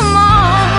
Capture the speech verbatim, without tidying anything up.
come on.